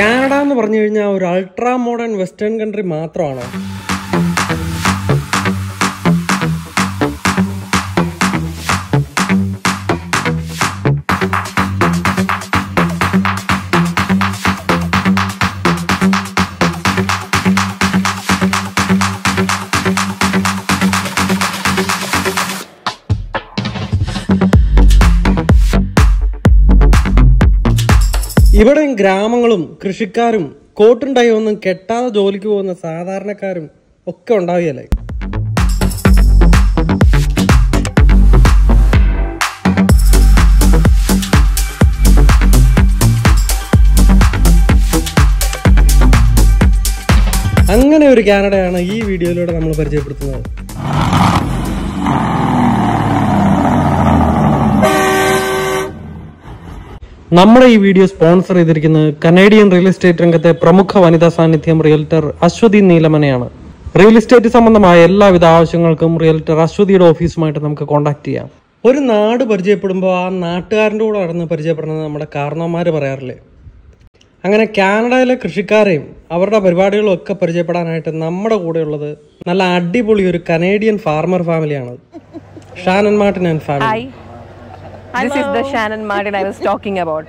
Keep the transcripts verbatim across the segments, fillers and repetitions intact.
Canada is an ultra-modern Western country. ഇവിടെ ഗ്രാമങ്ങളും കൃഷിക്കാരും കോട്ടും ടൈ ഒന്നും കെട്ടാതെ ജോലിക്ക് പോകുന്ന സാധാരണക്കാരും ഒക്കെ ഉണ്ടാവില്ലേ. അങ്ങനെ ഒരു കാനഡയാണ് ഈ വീഡിയോയിലൂടെ നമ്മൾ പരിചയപ്പെടുത്തുന്നത്. നമ്മുടെ ഈ വീഡിയോ സ്പോൺസർ ചെയ്തിരിക്കുന്നത് കനേഡിയൻ റിയൽ എസ്റ്റേറ്റ് രംഗത്തെ പ്രമുഖ വനിതാ സാന്നിധ്യം റിയൽറ്റർ അശ്വതി നീലമണിയാണ്. റിയൽ എസ്റ്റേറ്റ് സംബന്ധമായ എല്ലാവിധ ആവശ്യങ്ങൾക്കും റിയൽറ്റർ അശ്വതിയുടെ ഓഫീസുമായിട്ട് നമുക്ക് കോൺടാക്ട് ചെയ്യാം. ഒരു നാട് പരിചയപ്പെടുമ്പോൾ ആ നാട്ടുകാരൻ്റെ കൂടെ നടന്ന് പരിചയപ്പെടുന്നത് നമ്മുടെ കാരണവന്മാർ പറയാറില്ലേ. അങ്ങനെ കാനഡയിലെ കൃഷിക്കാരെയും അവരുടെ പരിപാടികളും ഒക്കെ പരിചയപ്പെടാനായിട്ട് നമ്മുടെ കൂടെയുള്ളത് നല്ല അടിപൊളി ഒരു കനേഡിയൻ ഫാർമർ ഫാമിലിയാണ്, Shannon Martin and family. This Hello. is the Shannon Martin I was talking about.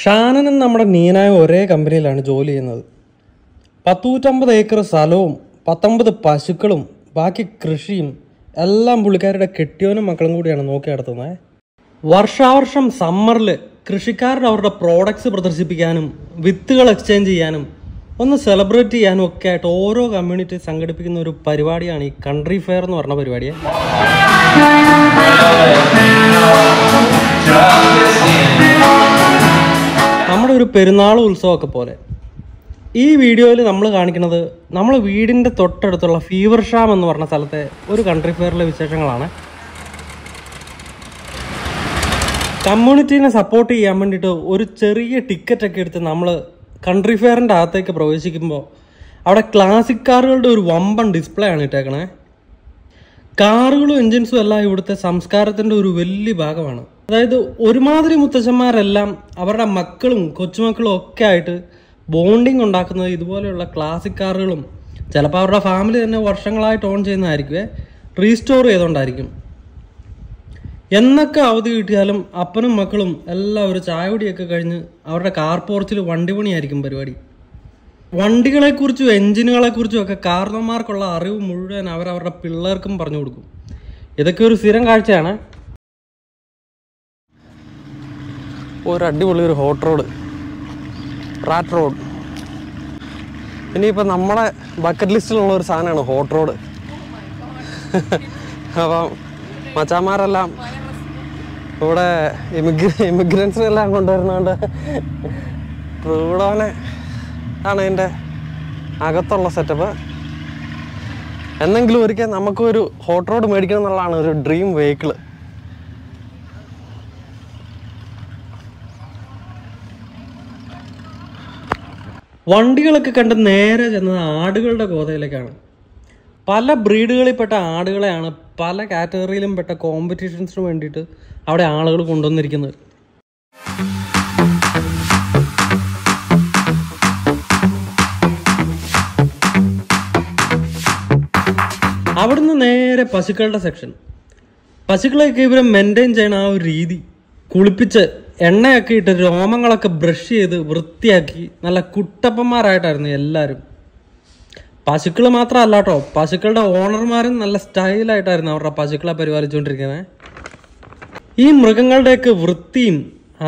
Shannon and നമ്മുടെ നീന ഒരേ കമ്പനിയിലാണ് ജോലി ചെയ്യുന്നത്. പത്തൂറ്റമ്പത് ഏക്കർ സ്ഥലവും പത്തൊമ്പത് പശുക്കളും ബാക്കി കൃഷിയും എല്ലാം പുള്ളിക്കാരുടെ കെട്ടിയോനും മക്കളും കൂടിയാണ് നോക്കി നടത്തുന്നത്. വർഷാവർഷം സമ്മറിൽ കൃഷിക്കാരുടെ അവരുടെ പ്രോഡക്ട്സ് പ്രദർശിപ്പിക്കാനും വിത്തുകൾ എക്സ്ചേഞ്ച് ചെയ്യാനും ഒന്ന് സെലിബ്രേറ്റ് ചെയ്യാനും ഒക്കെ ആയിട്ട് ഓരോ കമ്മ്യൂണിറ്റി സംഘടിപ്പിക്കുന്ന ഒരു പരിപാടിയാണ് ഈ കൺട്രി ഫെയർ എന്ന് പറഞ്ഞ പരിപാടിയെ. നമ്മുടെ ഒരു പെരുന്നാൾ ഉത്സവമൊക്കെ പോലെ ഈ വീഡിയോയിൽ നമ്മൾ കാണിക്കുന്നത് നമ്മൾ വീടിൻ്റെ തൊട്ടടുത്തുള്ള ഫീവർഷാം എന്ന് പറഞ്ഞ സ്ഥലത്തെ ഒരു കൺട്രി ഫെയറിലെ വിശേഷങ്ങളാണ്. കമ്മ്യൂണിറ്റീനെ സപ്പോർട്ട് ചെയ്യാൻ വേണ്ടിയിട്ട് ഒരു ചെറിയ ടിക്കറ്റൊക്കെ എടുത്ത് നമ്മൾ കൺട്രി ഫെയറിൻ്റെ അകത്തേക്ക് പ്രവേശിക്കുമ്പോൾ അവിടെ ക്ലാസിക് കാറുകളുടെ ഒരു വമ്പൻ ഡിസ്പ്ലേ ആണ് ഇട്ടേക്കണേ. കാറുകളും എൻജിൻസും എല്ലാം ഇവിടുത്തെ സംസ്കാരത്തിൻ്റെ ഒരു വലിയ ഭാഗമാണ്. അതായത് ഒരുമാതിരി മുത്തശ്ശന്മാരെല്ലാം അവരുടെ മക്കളും കൊച്ചുമക്കളും ഒക്കെ ആയിട്ട് ബോണ്ടിങ് ഉണ്ടാക്കുന്നത് ഇതുപോലെയുള്ള ക്ലാസിക് കാറുകളും ചിലപ്പോൾ അവരുടെ ഫാമിലി തന്നെ വർഷങ്ങളായിട്ട് ഓൺ ചെയ്യുന്നതായിരിക്കുമേ, റീസ്റ്റോർ ചെയ്തുകൊണ്ടായിരിക്കും. എന്നൊക്കെ അവധി കിട്ടിയാലും അപ്പനും മക്കളും എല്ലാം ഒരു ചായപൊടിയൊക്കെ കഴിഞ്ഞ് അവരുടെ കാർ പോർച്ചിൽ വണ്ടി പണിയായിരിക്കും പരിപാടി. വണ്ടികളെക്കുറിച്ചും എൻജിനുകളെക്കുറിച്ചും ഒക്കെ കാരണന്മാർക്കുള്ള അറിവ് മുഴുവൻ അവരവരുടെ പിള്ളേർക്കും പറഞ്ഞു കൊടുക്കും. ഇതൊക്കെ ഒരു സ്ഥിരം കാഴ്ചയാണ്. ഒരു അടിപൊളി ഒരു ഹോട്ട് റോഡ്, റാറ്റ് റോഡ്. ഇനിയിപ്പോൾ നമ്മളെ ബക്കറ്റ് ലിസ്റ്റിലുള്ള ഒരു സാധനമാണ് ഹോട്ട് റോഡ്. അപ്പം മച്ചാന്മാരെല്ലാം ഇവിടെ ഇമിഗ്ര ഇമിഗ്രൻസിനെല്ലാം കൊണ്ടുവരുന്നതുകൊണ്ട് ഇവിടെ ആണ് ഇതിൻ്റെ അകത്തുള്ള സെറ്റപ്പ്. എന്നെങ്കിലും ഒരിക്കൽ നമുക്കൊരു ഹോട്ട് റോഡ് മേടിക്കണം എന്നുള്ളതാണ് ഒരു ഡ്രീം വെഹിക്കിള്. വണ്ടികളൊക്കെ കണ്ട് നേരെ ചെന്നത് ആടുകളുടെ ഗോതയിലേക്കാണ്. പല ബ്രീഡുകളിൽപ്പെട്ട ആടുകളെയാണ് പല കാറ്റഗറിയിലും പെട്ട കോമ്പറ്റീഷൻസിന് വേണ്ടിയിട്ട് അവിടെ ആളുകൾ കൊണ്ടുവന്നിരിക്കുന്നത്. അവിടുന്ന് നേരെ പശുക്കളുടെ സെക്ഷൻ. പശുക്കളെയൊക്കെ ഇവരെ മെയിൻറ്റെയിൻ ചെയ്യണ ആ ഒരു രീതി, കുളിപ്പിച്ച് എണ്ണയൊക്കെ ഇട്ട് രോമങ്ങളൊക്കെ ബ്രഷ് ചെയ്ത് വൃത്തിയാക്കി നല്ല കുട്ടപ്പന്മാരായിട്ടായിരുന്നു എല്ലാവരും. പശുക്കൾ മാത്രമല്ല കേട്ടോ, പശുക്കളുടെ ഓണർമാരും നല്ല സ്റ്റൈലായിട്ടായിരുന്നു അവരുടെ പശുക്കളെ പരിപാലിച്ചുകൊണ്ടിരിക്കുന്നത്. ഈ മൃഗങ്ങളുടെയൊക്കെ വൃത്തിയും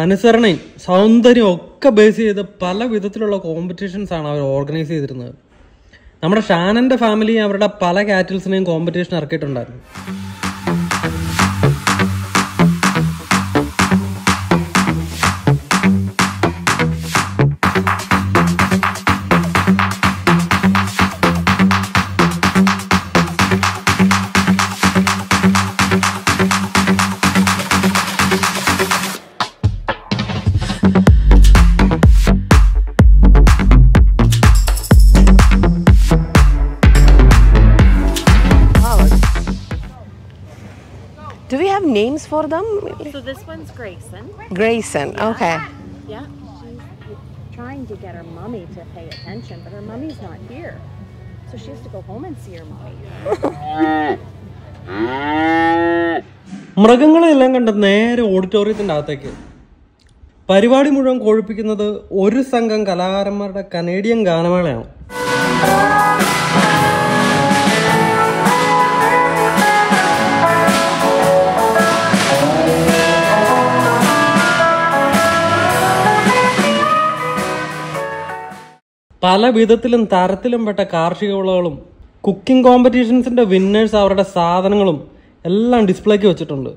അനുസരണയും സൗന്ദര്യവും ഒക്കെ ബേസ് ചെയ്ത് പല വിധത്തിലുള്ള കോമ്പറ്റീഷൻസാണ് അവർ ഓർഗനൈസ് ചെയ്തിരുന്നത്. നമ്മുടെ ഷാനൻ്റെ ഫാമിലി അവരുടെ പല കാറ്റിൽസിനെയും കോമ്പറ്റീഷൻ ഇറക്കിയിട്ടുണ്ടായിരുന്നു. Do we have names for them? So this one's Grayson. Grayson, okay. Yeah. trying to get her mummy to pay attention, but her mummy's not here. So she has to go home and see her mummy. മൃഗങ്ങളെല്ലാം കണ്ട നേരെ ഓഡിറ്റോറിയത്തിന്റെ അകത്തേക്ക്. പരിപാടി മുഴുവൻ കൊഴുപ്പിക്കുന്നത് ഒരു സംഘം കലാകാരന്മാരുടെ Canadian ഗാനമേളയാണ്. പല വിധത്തിലും തരത്തിലും പെട്ട കാർഷിക വിളകളും കുക്കിംഗ് കോമ്പറ്റീഷൻസിന്റെ വിന്നേഴ്സ് അവരുടെ സാധനങ്ങളും എല്ലാം ഡിസ്പ്ലേക്ക് വെച്ചിട്ടുണ്ട്.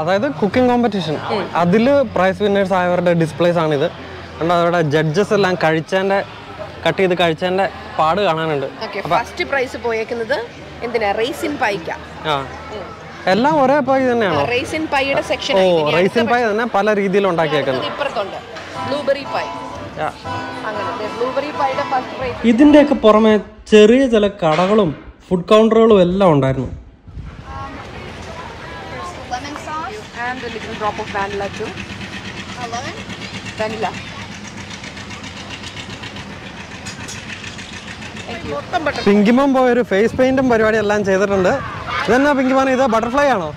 അതായത് കുക്കിംഗ് കോമ്പറ്റീഷൻ അതിൽ പ്രൈസ് വിന്നേഴ്സ് ആയവരുടെ ഡിസ്പ്ലേസ് ആണിത്. അതുകൊണ്ട് അവരുടെ ജഡ്ജസ് എല്ലാം കഴിച്ചതിൻ്റെ കട്ട് ചെയ്ത് കഴിച്ചതിൻ്റെ പാട് കാണാനുണ്ട്. ഫസ്റ്റ് പ്രൈസ് പോയേക്കുന്നത് എന്തിനാ? റൈസിൻ പൈക്ക. ആ എല്ലാം ഒരേ പൈ തന്നെയാണോ? റൈസിൻ പൈയുടെ സെക്ഷൻ. ഓ റൈസിൻ പൈ തന്നെ പല രീതിയിൽ ഉണ്ടാക്കിയേക്കുന്നത്. ഇപ്പുറത്തുണ്ട് ബ്ലൂബെറി പൈ. ഇതിൻ്റെയൊക്കെ പുറമെ ചെറിയ ചില കടകളും ഫുഡ് കൗണ്ടറുകളും എല്ലാം ഉണ്ടായിരുന്നു. പിങ്കിമം പോയൊരു ഫേസ് പെയിന്റും പരിപാടി എല്ലാം ചെയ്തിട്ടുണ്ട്. ഇതെന്നാ പിങ്കിമാൻ, ഇത് ബട്ടർഫ്ലൈ ആണോ?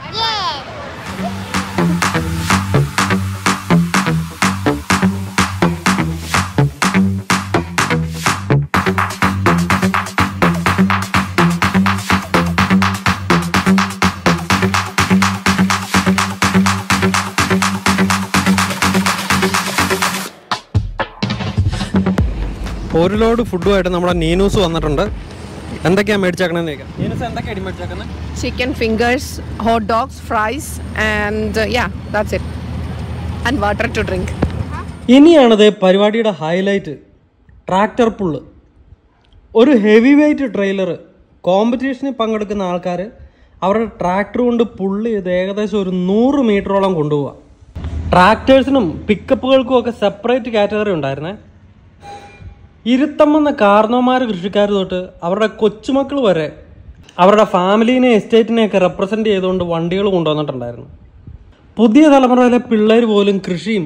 ഒരു ലോഡ് ഫുഡുമായിട്ട് നമ്മുടെ നീനൂസ് വന്നിട്ടുണ്ട്. എന്തൊക്കെയാണ് മേടിച്ചേക്കണെന്ന് ചോദിക്കാം. നീനൂസ് എന്തൊക്കെയാണ് മേടിച്ചേക്കുന്നത്? Chicken fingers, hot dogs, fries and yeah that's it and water to drink. ഇനിയാണത് പരിപാടിയുടെ ഹൈലൈറ്റ്, ട്രാക്ടർ പുള്ള്. ഒരു ഹെവി വെയ്റ്റ് ട്രെയിലർ. കോമ്പറ്റീഷനിൽ പങ്കെടുക്കുന്ന ആൾക്കാർ അവരുടെ ട്രാക്ടർ കൊണ്ട് പുള്ള് ചെയ്ത് ഏകദേശം ഒരു നൂറ് മീറ്ററോളം കൊണ്ടുപോവുക. ട്രാക്ടേഴ്സിനും പിക്കപ്പുകൾക്കും ഒക്കെ സെപ്പറേറ്റ് കാറ്റഗറി ഉണ്ടായിരുന്നേ. ഇരുത്തം വന്ന കാർന്നോമാർ കൃഷിക്കാർ തൊട്ട് അവരുടെ കൊച്ചുമക്കൾ വരെ അവരുടെ ഫാമിലീനെ എസ്റ്റേറ്റിനെയൊക്കെ റെപ്രസെൻ്റ് ചെയ്തുകൊണ്ട് വണ്ടികൾ കൊണ്ടുവന്നിട്ടുണ്ടായിരുന്നു. പുതിയ തലമുറയിലെ പിള്ളേർ പോലും കൃഷിയും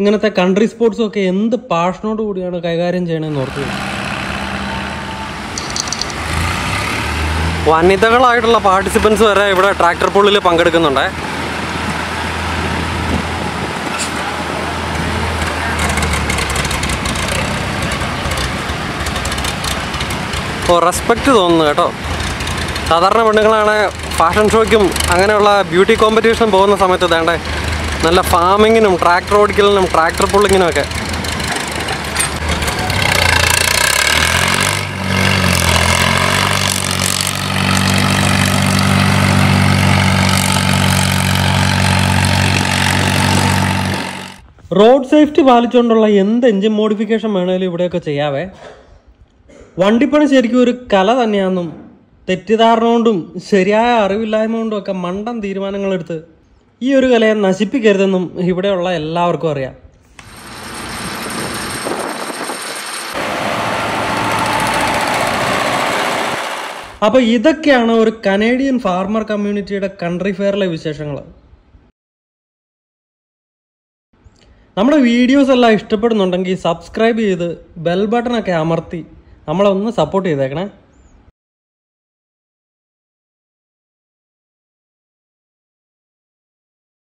ഇങ്ങനത്തെ കൺട്രി സ്പോർട്സും ഒക്കെ എന്ത് പാഷനോട് കൂടിയാണ് കൈകാര്യം ചെയ്യണമെന്ന് ഓർത്തു. വനിതകളായിട്ടുള്ള പാർട്ടിസിപ്പൻസ് വരെ ഇവിടെ ട്രാക്ടർ പൂളിൽ പങ്കെടുക്കുന്നുണ്ട്. റെസ്പെക്റ്റ് തോന്നുന്നു കേട്ടോ. സാധാരണ പെണ്ണുങ്ങളാണ് ഫാഷൻ ഷോയ്ക്കും അങ്ങനെയുള്ള ബ്യൂട്ടി കോമ്പറ്റീഷനും പോകുന്ന സമയത്ത് വേണ്ടേ നല്ല ഫാമിങ്ങിനും ട്രാക്ടർ ഓടിക്കലിനും ട്രാക്ടർ പുള്ളിങ്ങിനും ഒക്കെ. റോഡ് സേഫ്റ്റി പാലിച്ചുകൊണ്ടുള്ള എന്ത് എഞ്ചിൻ മോഡിഫിക്കേഷൻ വേണമെങ്കിലും ഇവിടെയൊക്കെ ചെയ്യാവേ. വണ്ടിപ്പണി ശരിക്കും ഒരു കല തന്നെയാണെന്നും തെറ്റിദ്ധാരണ കൊണ്ടും ശരിയായ അറിവില്ലായ്മ കൊണ്ടും ഒക്കെ മണ്ടം തീരുമാനങ്ങളെടുത്ത് ഈ ഒരു കലയെ നശിപ്പിക്കരുതെന്നും ഇവിടെയുള്ള എല്ലാവർക്കും അറിയാം. അപ്പോൾ ഇതൊക്കെയാണ് ഒരു കനേഡിയൻ ഫാർമർ കമ്മ്യൂണിറ്റിയുടെ കൺട്രി ഫെയറിലെ വിശേഷങ്ങൾ. നമ്മുടെ വീഡിയോസ് എല്ലാം ഇഷ്ടപ്പെടുന്നുണ്ടെങ്കിൽ സബ്സ്ക്രൈബ് ചെയ്ത് ബെൽ ബട്ടണൊക്കെ അമർത്തി നമ്മളൊന്ന് സപ്പോർട്ട് ചെയ്തേക്കണേ.